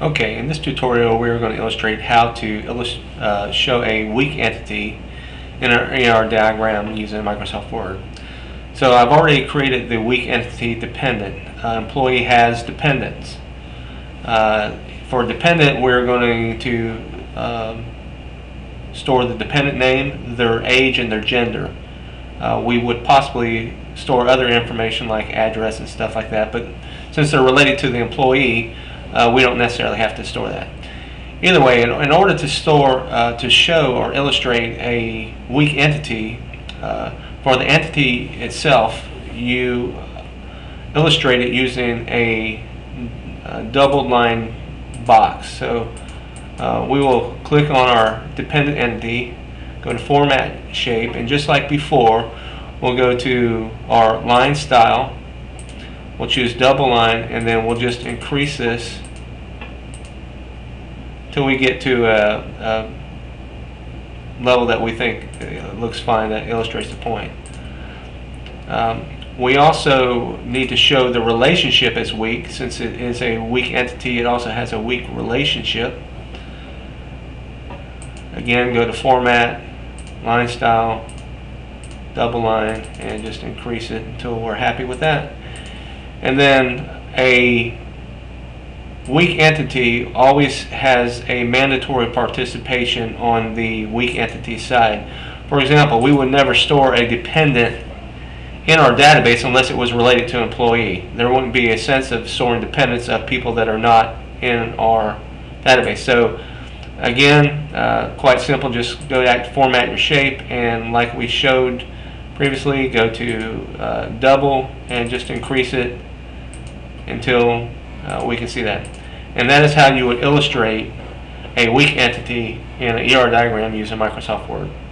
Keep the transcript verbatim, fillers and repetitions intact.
Okay, in this tutorial we're going to illustrate how to illust uh, show a weak entity in our E R diagram using Microsoft Word. So I've already created the weak entity dependent. Uh, employee has dependents. Uh, for dependent we're going to um, store the dependent name, their age, and their gender. Uh, we would possibly store other information like address and stuff like that, but since they're related to the employee, Uh, we don't necessarily have to store that. Either way, in, in order to store, uh, to show or illustrate a weak entity, uh, for the entity itself, you illustrate it using a, a doubled line box. So uh, we will click on our dependent entity, go to Format Shape, and just like before, we'll go to our line style. We'll choose double line, and then we'll just increase this till we get to a, a level that we think looks fine, that illustrates the point. Um, we also need to show the relationship as weak. Since it is a weak entity, it also has a weak relationship. Again, go to Format, Line Style, double line, and just increase it until we're happy with that. And then a weak entity always has a mandatory participation on the weak entity side. For example, we would never store a dependent in our database unless it was related to an employee. There wouldn't be a sense of storing dependents of people that are not in our database. So again, uh, quite simple, just go back to Format Your Shape, and like we showed previously, go to uh, double and just increase it until uh, we can see that. And that is how you would illustrate a weak entity in an E R diagram using Microsoft Word.